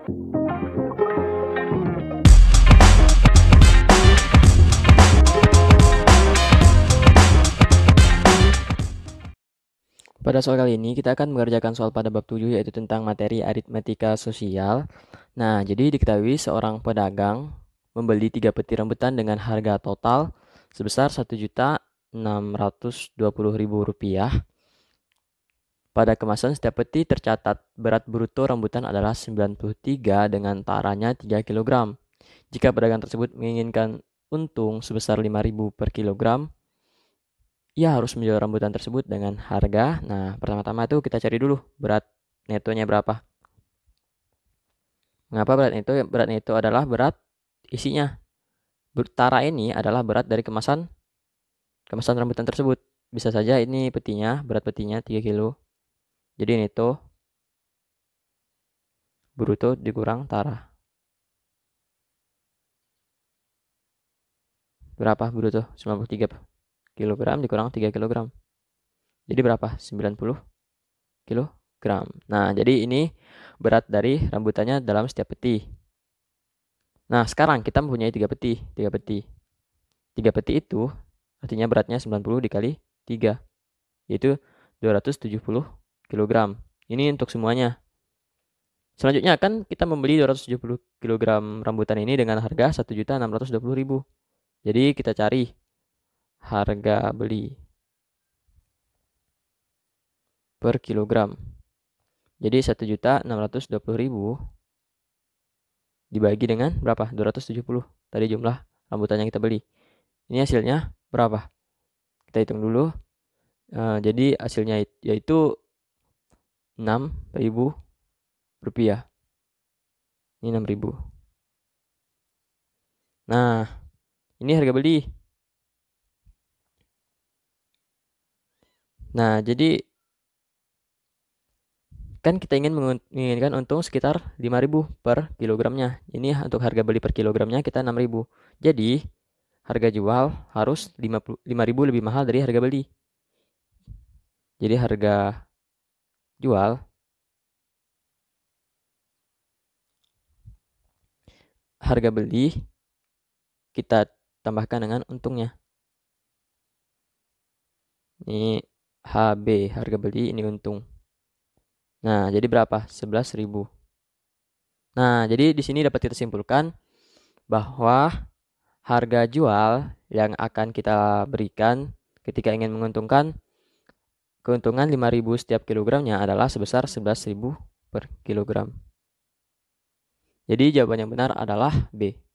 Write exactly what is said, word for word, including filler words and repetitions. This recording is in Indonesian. Pada soal kali ini kita akan mengerjakan soal pada bab tujuh, yaitu tentang materi aritmatika sosial. Nah, jadi diketahui seorang pedagang membeli tiga peti rambutan dengan harga total sebesar satu juta enam ratus dua puluh ribu rupiah. Pada kemasan setiap peti tercatat berat bruto rambutan adalah sembilan puluh tiga dengan taranya tiga kilogram. Jika pedagang tersebut menginginkan untung sebesar lima ribu per kilogram, ia harus menjual rambutan tersebut dengan harga. Nah, pertama-tama itu kita cari dulu berat netonya berapa. Mengapa berat neto? Berat neto adalah berat isinya. Tara ini adalah berat dari kemasan kemasan rambutan tersebut. Bisa saja ini petinya, berat petinya tiga kilo. Jadi neto bruto dikurang tara. Berapa bruto? sembilan puluh tiga kilogram dikurang tiga kilogram. Jadi berapa? sembilan puluh kilogram. Nah, jadi ini berat dari rambutannya dalam setiap peti. Nah, sekarang kita mempunyai tiga peti. tiga peti. tiga peti itu artinya beratnya sembilan puluh dikali tiga. Yaitu dua ratus tujuh puluh kilogram. Ini untuk semuanya. Selanjutnya akan kita membeli dua ratus tujuh puluh kilogram rambutan ini dengan harga satu juta enam ratus dua puluh ribu. Jadi kita cari harga beli per kilogram. Jadi satu juta enam ratus dua puluh ribu dibagi dengan berapa? dua ratus tujuh puluh. Tadi jumlah rambutan yang kita beli. Ini hasilnya berapa? Kita hitung dulu. Uh, jadi hasilnya yaitu enam ribu rupiah. Ini enam ribu. Nah, ini harga beli. Nah, jadi kan kita ingin menginginkan untung sekitar lima ribu per kilogramnya. Ini untuk harga beli per kilogramnya kita enam ribu. Jadi, harga jual harus lima ribu lebih mahal dari harga beli. Jadi, harga jual harga beli kita tambahkan dengan untungnya. Ini H B, harga beli, ini untung. Nah, jadi berapa? sebelas ribu. Nah, jadi di sini dapat kita simpulkan bahwa harga jual yang akan kita berikan ketika ingin menguntungkan keuntungan lima ribu setiap kilogramnya adalah sebesar sebelas ribu per kilogram. Jadi jawaban yang benar adalah B.